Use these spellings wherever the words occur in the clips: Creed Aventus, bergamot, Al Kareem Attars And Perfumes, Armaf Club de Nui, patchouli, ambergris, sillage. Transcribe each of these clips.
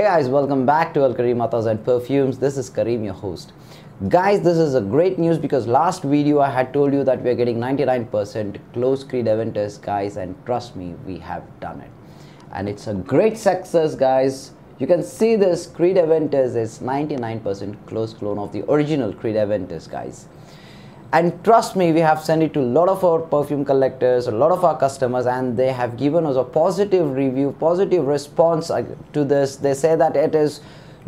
Hey guys, welcome back to Al Kareem Attars And Perfumes. This is Kareem, your host. Guys, this is a great news because last video I had told you that we are getting 99% close Creed Aventus, guys, and trust me, we have done it. And it's a great success, guys. You can see this Creed Aventus is 99% close clone of the original Creed Aventus, guys. And trust me, we have sent it to a lot of our perfume collectors, a lot of our customers, and they have given us a positive review, positive response to this. They say that it is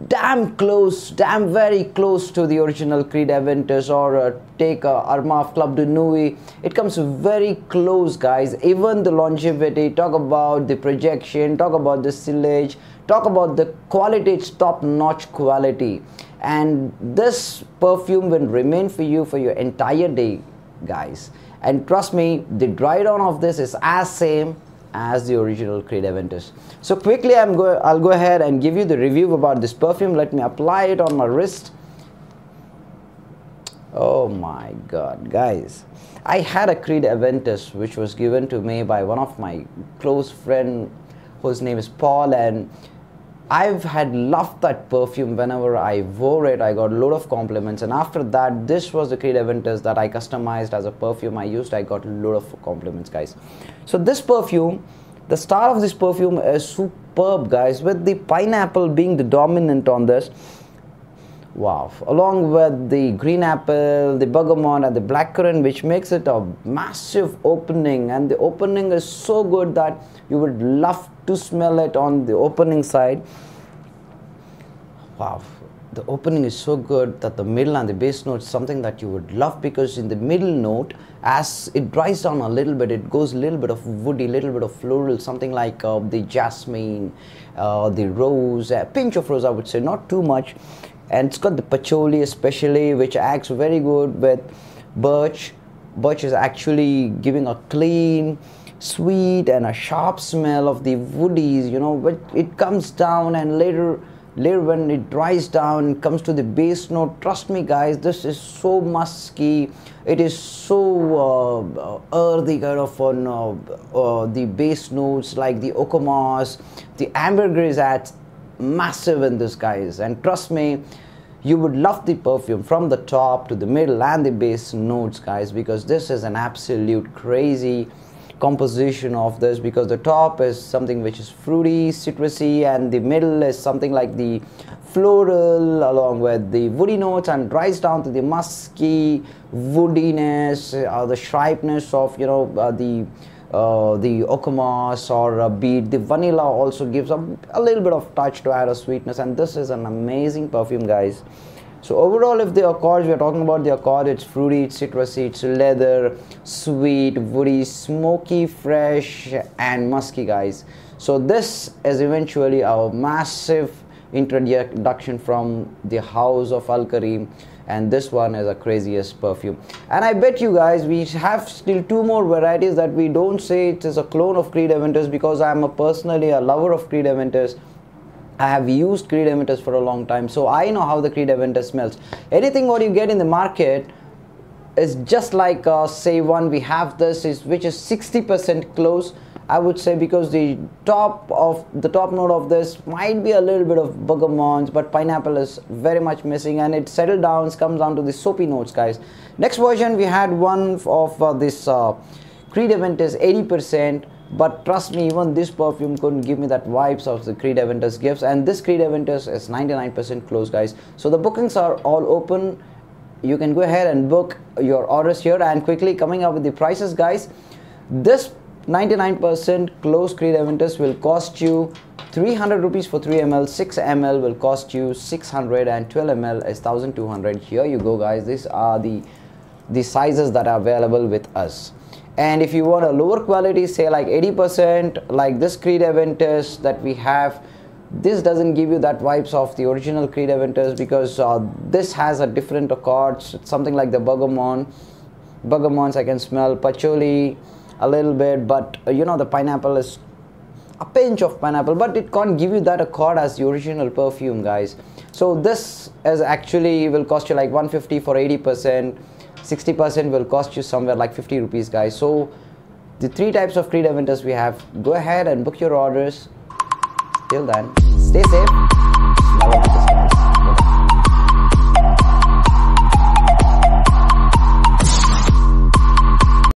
damn close, damn very close to the original Creed Aventus, or take Armaf Club de Nui. It comes very close, guys. Even the longevity, talk about the projection, talk about the sillage, talk about the quality. It's top-notch quality. And this perfume will remain for you for your entire day, guys. And trust me, the dry down of this is as same as the original Creed Aventus. So quickly, I'll go ahead and give you the review about this perfume. Let me apply it on my wrist. Oh my God, guys. I had a Creed Aventus which was given to me by one of my close friend whose name is Paul, and I've had loved that perfume. Whenever I wore it, I got a lot of compliments, and after that, this was the Creed Aventus that I customized as a perfume I used. I got a lot of compliments, guys. So this perfume, the star of this perfume is superb, guys, with the pineapple being the dominant on this. Wow, along with the green apple, the bergamot, and the blackcurrant, which makes it a massive opening, and the opening is so good that you would love to smell it on the opening side. Wow, the opening is so good that the middle and the base note is something that you would love, because in the middle note, as it dries down a little bit, it goes a little bit of woody, little bit of floral, something like the jasmine, the rose, a pinch of rose, I would say, not too much. And it's got the patchouli especially, which acts very good with birch. Birch is actually giving a clean, sweet and a sharp smell of the woodies, you know, but it comes down, and later when it dries down, comes to the base note. Trust me, guys, this is so musky. It is so earthy kind of on the base notes, like the oak moss, the ambergris adds massive in this, guys. And trust me, you would love the perfume from the top to the middle and the base notes, guys, because this is an absolute crazy composition of this, because the top is something which is fruity, citrusy, and the middle is something like the floral along with the woody notes, and dries down to the musky woodiness or the sharpness of, you know, the oak moss or a beet. The vanilla also gives a little bit of touch to add a sweetness, and this is an amazing perfume, guys. So overall, if the accords, we are talking about the accord, it's fruity, it's citrusy, it's leather, sweet, woody, smoky, fresh and musky, guys. So this is eventually our massive introduction from the house of Al Kareem, and this one is a craziest perfume. And I bet you guys, we have still two more varieties that we don't say it is a clone of Creed Aventus, because I am personally a lover of Creed Aventus. I have used Creed Aventus for a long time, so I know how the Creed Aventus smells. Anything what you get in the market is just like say one we have, this is which is 60% close, I would say, because the top note of this might be a little bit of bergamot, but pineapple is very much missing, and it settles down, comes down to the soapy notes, guys. Next version, we had one of this Creed Aventus 80%, but trust me, even this perfume couldn't give me that vibes of the Creed Aventus gives, and this Creed Aventus is 99% close, guys. So the bookings are all open. You can go ahead and book your orders here. And quickly coming up with the prices, guys, this 99% close Creed Aventus will cost you 300 rupees for 3 ml. 6 ml will cost you 600, and 12 ml is 1200. Here you go, guys. These are the sizes that are available with us. And if you want a lower quality, say like 80%, like this Creed Aventus that we have, this doesn't give you that vibes of the original Creed Aventus, because this has a different accords, something like the bergamots. I can smell patchouli a little bit, but you know, the pineapple is a pinch of pineapple, but it can't give you that accord as the original perfume, guys. So this is actually will cost you like 150 for 80%. 60% will cost you somewhere like 50 rupees, guys. So the three types of Creed Aventus we have. Go ahead and book your orders. Till then. Stay safe. Love you.